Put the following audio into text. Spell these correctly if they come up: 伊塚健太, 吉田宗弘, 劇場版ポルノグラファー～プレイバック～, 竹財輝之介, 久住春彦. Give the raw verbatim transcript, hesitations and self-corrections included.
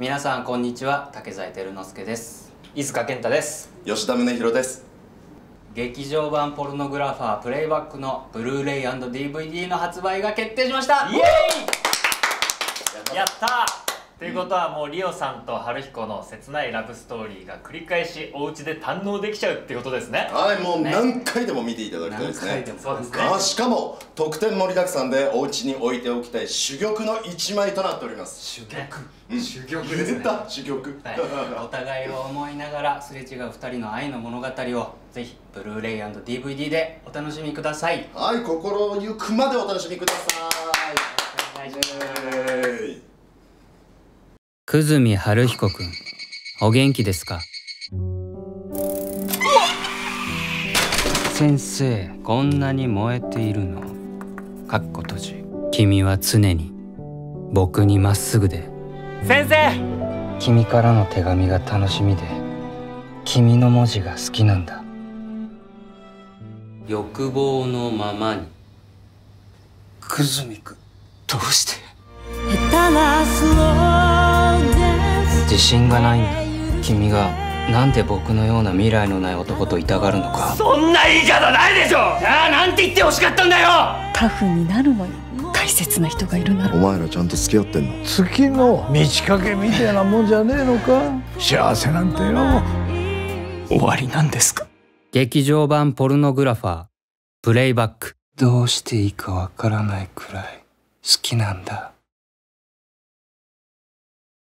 皆さんこんにちは、竹財輝之介です。伊塚健太です。吉田宗弘です。劇場版ポルノグラファープレイバックのブルーレイ &ディーブイディー の発売が決定しました。イエーイ、やったー。ということはもうリオさんと春彦の切ないラブストーリーが繰り返しお家で堪能できちゃうってことですね。はい、もう何回でも見ていただきたいですね。そうですね。しかも特典盛りだくさんでお家に置いておきたい珠玉の一枚となっております。珠玉、珠玉ですね。珠玉、はい、お互いを思いながらすれ違うふたりの愛の物語をぜひブルーレイ &ディーブイディー でお楽しみください。はい、心ゆくまでお楽しみください。よろしくお願いします。久住春彦くん、お元気ですか？先生、こんなに燃えているの？かっこ閉じ。君は常に僕にまっすぐで。先生、君からの手紙が楽しみで、君の文字が好きなんだ。欲望のままに。久住くん、どうして？自信がないんだ。君がなんで僕のような未来のない男といたがるのか。そんな言い方ないでしょ。じゃあなんて言ってほしかったんだよ。タフになるのよ、大切な人がいるなら。お前らちゃんと付き合ってんの？月の満ち欠けみたいなもんじゃねえのか。幸せなんてよ、終わりなんですか？劇場版ポルノグラファープレイバック。どうしていいかわからないくらい好きなんだ。